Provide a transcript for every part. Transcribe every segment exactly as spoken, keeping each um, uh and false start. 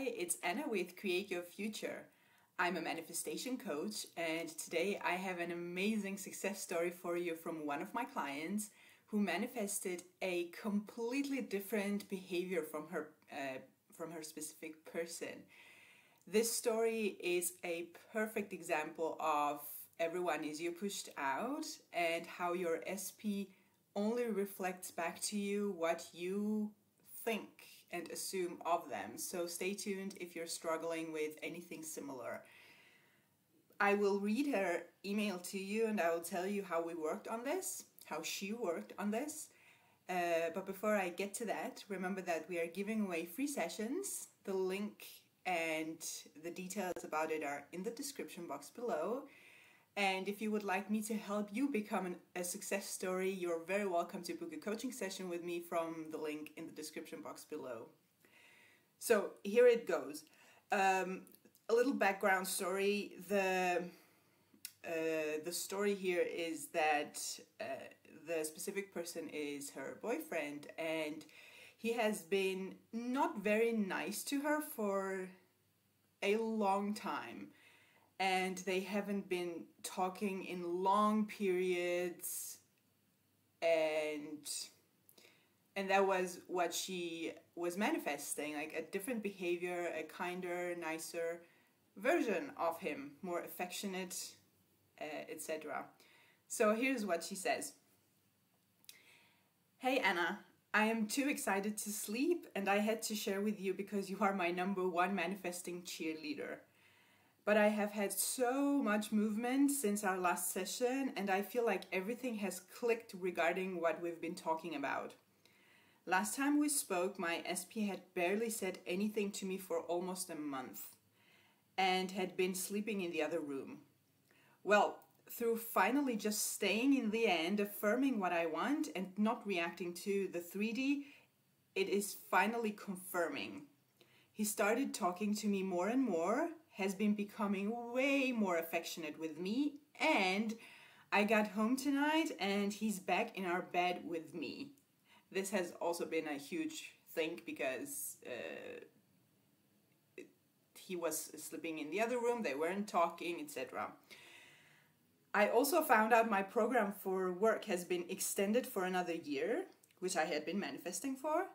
Hi, it's Anna with Create Your Future. I'm a manifestation coach, and today I have an amazing success story for you from one of my clients who manifested a completely different behavior from her uh, from her specific person. This story is a perfect example of everyone is you pushed out and how your S P only reflects back to you what you think and assume of them. So stay tuned if you're struggling with anything similar. I will read her email to you and I will tell you how we worked on this, how she worked on this. Uh, but before I get to that, remember that we are giving away free sessions. The link and the details about it are in the description box below. And if you would like me to help you become an, a success story, you're very welcome to book a coaching session with me from the link in the description box below. So here it goes. Um, a little background story. The, uh, the story here is that uh, the specific person is her boyfriend, and he has been not very nice to her for a long time. And they haven't been talking in long periods, and and that was what she was manifesting, like a different behavior, a kinder, nicer version of him, more affectionate, uh, et cetera. So here's what she says. Hey Anna, I am too excited to sleep and I had to share with you because you are my number one manifesting cheerleader. But I have had so much movement since our last session, and I feel like everything has clicked regarding what we've been talking about. Last time we spoke, my S P had barely said anything to me for almost a month and had been sleeping in the other room. Well, through finally just staying in the end, affirming what I want and not reacting to the three D, it is finally confirming. He started talking to me more and more, has been becoming way more affectionate with me, and I got home tonight and he's back in our bed with me. This has also been a huge thing because uh, it, he was sleeping in the other room, they weren't talking, et cetera. I also found out my program for work has been extended for another year, which I had been manifesting for,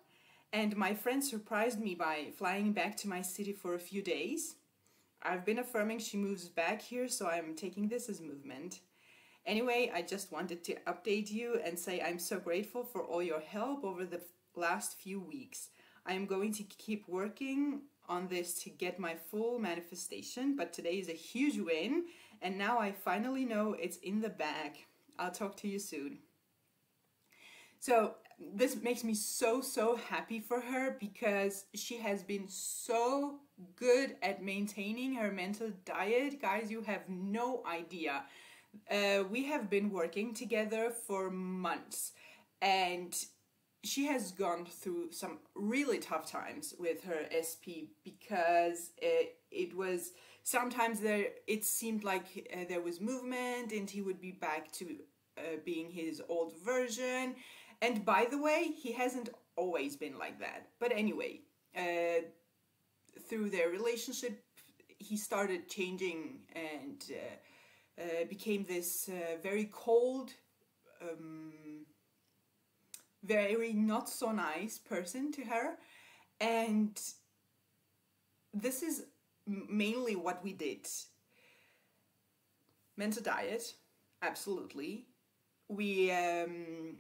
and my friend surprised me by flying back to my city for a few days. I've been affirming she moves back here, so I'm taking this as movement. Anyway, I just wanted to update you and say I'm so grateful for all your help over the last few weeks. I am going to keep working on this to get my full manifestation, but today is a huge win, and now I finally know it's in the bag. I'll talk to you soon. So this makes me so, so happy for her because she has been so good at maintaining her mental diet. Guys, you have no idea. Uh, we have been working together for months, and she has gone through some really tough times with her S P because it, it was sometimes there, it seemed like uh, there was movement and he would be back to uh, being his old version. And by the way, he hasn't always been like that. But anyway, uh, through their relationship, he started changing and uh, uh, became this uh, very cold, um, very not so nice person to her. And this is mainly what we did. Mental diet, absolutely. We... Um,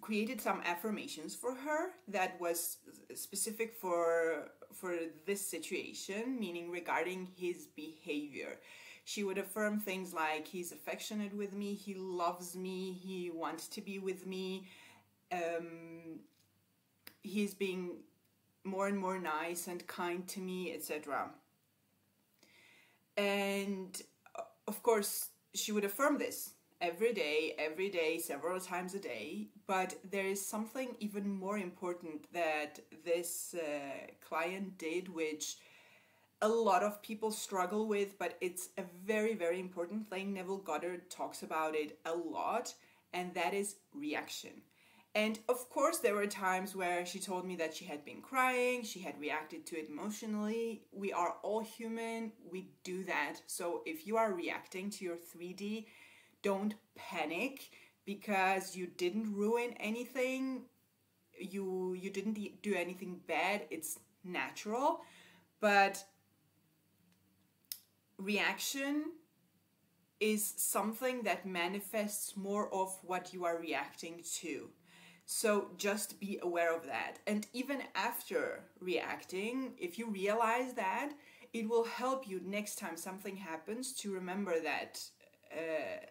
created some affirmations for her that was specific for for this situation, meaning regarding his behavior. She would affirm things like he's affectionate with me, he loves me, he wants to be with me, um, he's being more and more nice and kind to me, et cetera. And of course, she would affirm this every day, every day, several times a day, but there is something even more important that this uh, client did, which a lot of people struggle with, but it's a very, very important thing. Neville Goddard talks about it a lot, and that is reaction. And of course, there were times where she told me that she had been crying, she had reacted to it emotionally. We are all human, we do that. So if you are reacting to your three D, don't panic, because you didn't ruin anything, you, you didn't do anything bad, it's natural. But reaction is something that manifests more of what you are reacting to. So just be aware of that. And even after reacting, if you realize that, it will help you next time something happens to remember that, uh,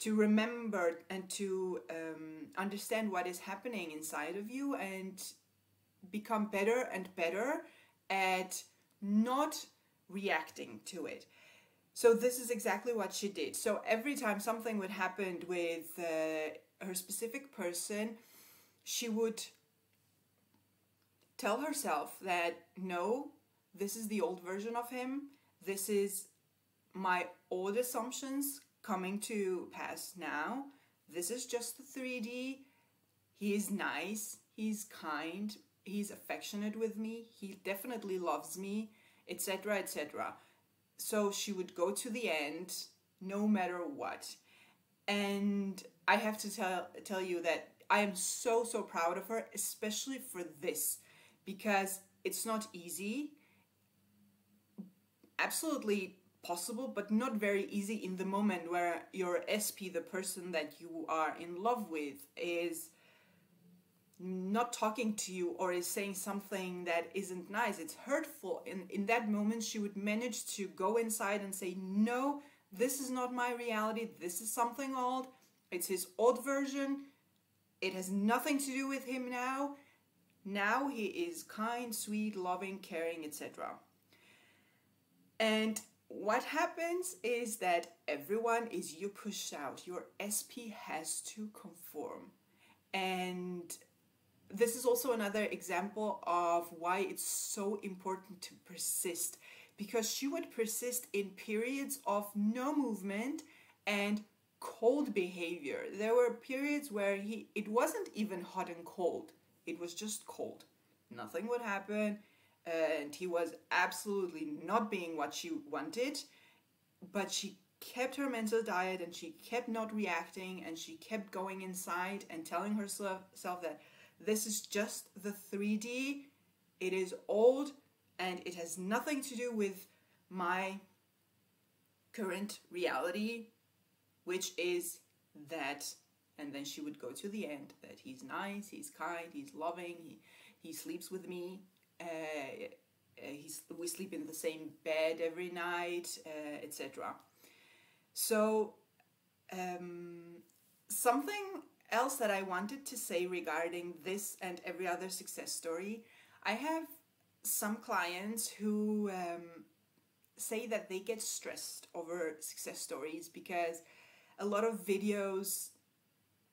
to remember and to um, understand what is happening inside of you, and become better and better at not reacting to it. So this is exactly what she did. So every time something would happen with uh, her specific person, she would tell herself that, no, this is the old version of him. This is my old assumptions coming to pass now. This is just the three D. He is nice. He's kind. He's affectionate with me. He definitely loves me, et cetera, et cetera. So she would go to the end no matter what. And I have to tell, tell you that I am so, so proud of her, especially for this, because it's not easy, absolutely possible, but not very easy in the moment where your S P, the person that you are in love with, is not talking to you or is saying something that isn't nice, it's hurtful. And in that moment, she would manage to go inside and say, no, this is not my reality, this is something old, it's his old version, it has nothing to do with him now. Now he is kind, sweet, loving, caring, et cetera. And what happens is that everyone is you pushed out. Your S P has to conform. And this is also another example of why it's so important to persist, because she would persist in periods of no movement and cold behavior. There were periods where he it wasn't even hot and cold, it was just cold, nothing would happen, and he was absolutely not being what she wanted, but she kept her mental diet and she kept not reacting and she kept going inside and telling herself that this is just the three D, it is old and it has nothing to do with my current reality, which is that. And then she would go to the end, that he's nice, he's kind, he's loving, he, he sleeps with me, uh, he's, we sleep in the same bed every night, uh, et cetera. So um, something else that I wanted to say regarding this and every other success story, I have some clients who um, say that they get stressed over success stories because a lot of videos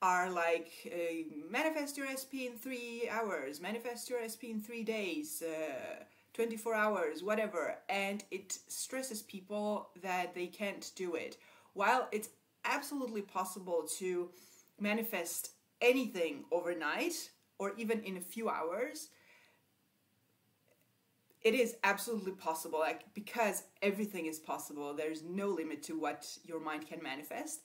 are like uh, manifest your S P in three hours, manifest your S P in three days, uh, twenty-four hours, whatever. And it stresses people that they can't do it. While it's absolutely possible to manifest anything overnight or even in a few hours, it is absolutely possible, like, because everything is possible. There's no limit to what your mind can manifest.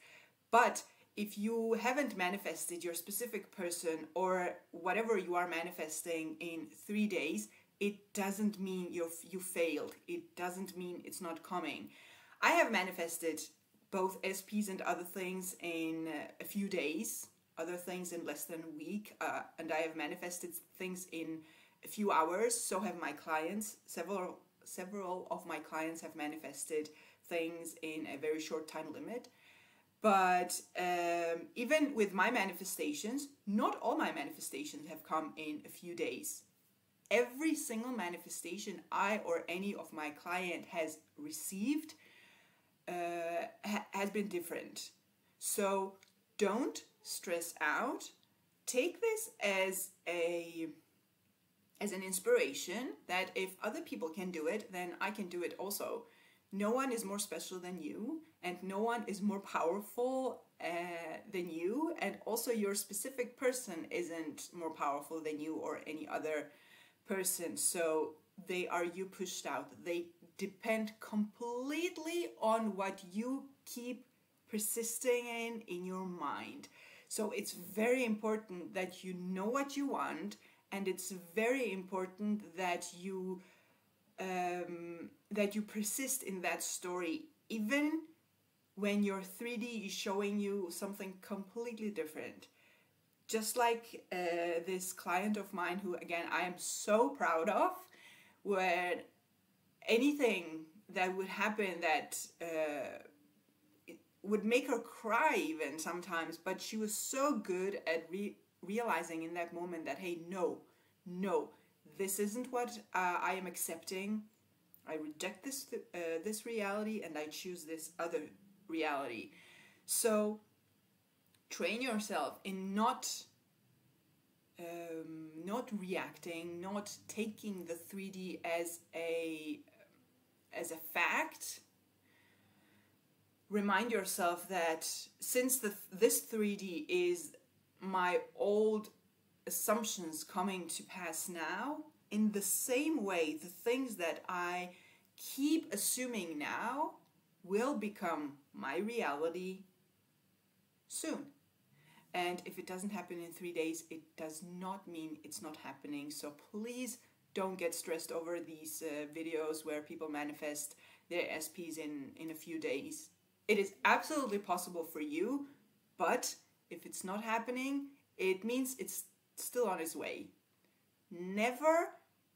But if you haven't manifested your specific person or whatever you are manifesting in three days, it doesn't mean you've, you failed. It doesn't mean it's not coming. I have manifested both S Ps and other things in a few days, other things in less than a week, uh, and I have manifested things in a few hours. So have my clients. Several, several of my clients have manifested things in a very short time limit. But um, even with my manifestations, not all my manifestations have come in a few days. Every single manifestation I or any of my client has received uh, ha has been different. So don't stress out. Take this as a as an inspiration that if other people can do it, then I can do it also. No one is more special than you, and no one is more powerful uh, than you, and also your specific person isn't more powerful than you or any other person. So they are you pushed out. They depend completely on what you keep persisting in in your mind. So it's very important that you know what you want, and it's very important that you um, that you persist in that story, even when your three D is showing you something completely different. Just like uh, this client of mine, who again I am so proud of, where anything that would happen that uh, it would make her cry even sometimes, but she was so good at re realizing in that moment that, hey, no, no, this isn't what uh, I am accepting. I reject this, th uh, this reality, and I choose this other reality. So train yourself in not um, not reacting, not taking the three D as a as a fact. Remind yourself that since the, this three D is my old assumptions coming to pass now, in the same way, the things that I keep assuming now will become my reality soon. And if it doesn't happen in three days, it does not mean it's not happening. So please don't get stressed over these uh, videos where people manifest their S Ps in, in a few days. It is absolutely possible for you, but if it's not happening, it means it's still on its way. Never,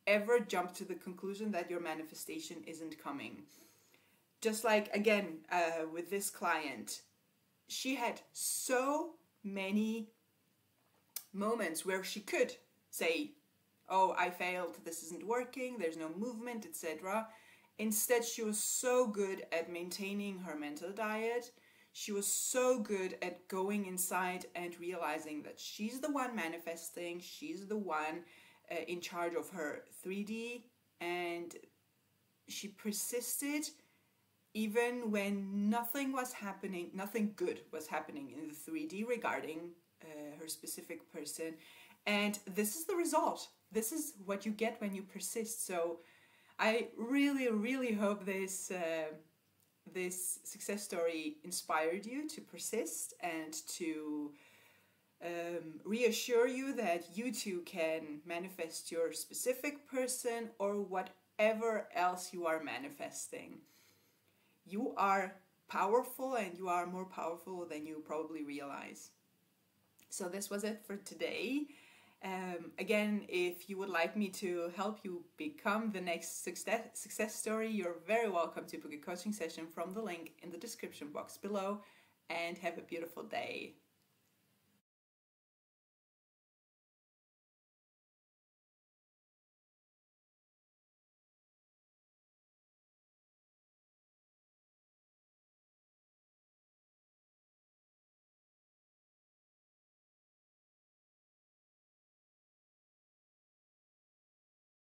ever jump to the conclusion that your manifestation isn't coming. Just like, again, uh, with this client, she had so many moments where she could say, oh, I failed, this isn't working, there's no movement, et cetera. Instead, she was so good at maintaining her mental diet. She was so good at going inside and realizing that she's the one manifesting, she's the one uh, in charge of her three D, and she persisted even when nothing was happening, nothing good was happening in the three D regarding uh, her specific person. And this is the result. This is what you get when you persist. So I really, really hope this, uh, this success story inspired you to persist and to um, reassure you that you too can manifest your specific person or whatever else you are manifesting. You are powerful, and you are more powerful than you probably realize. So this was it for today. Um, again, if you would like me to help you become the next success, success story, you're very welcome to book a coaching session from the link in the description box below, and have a beautiful day.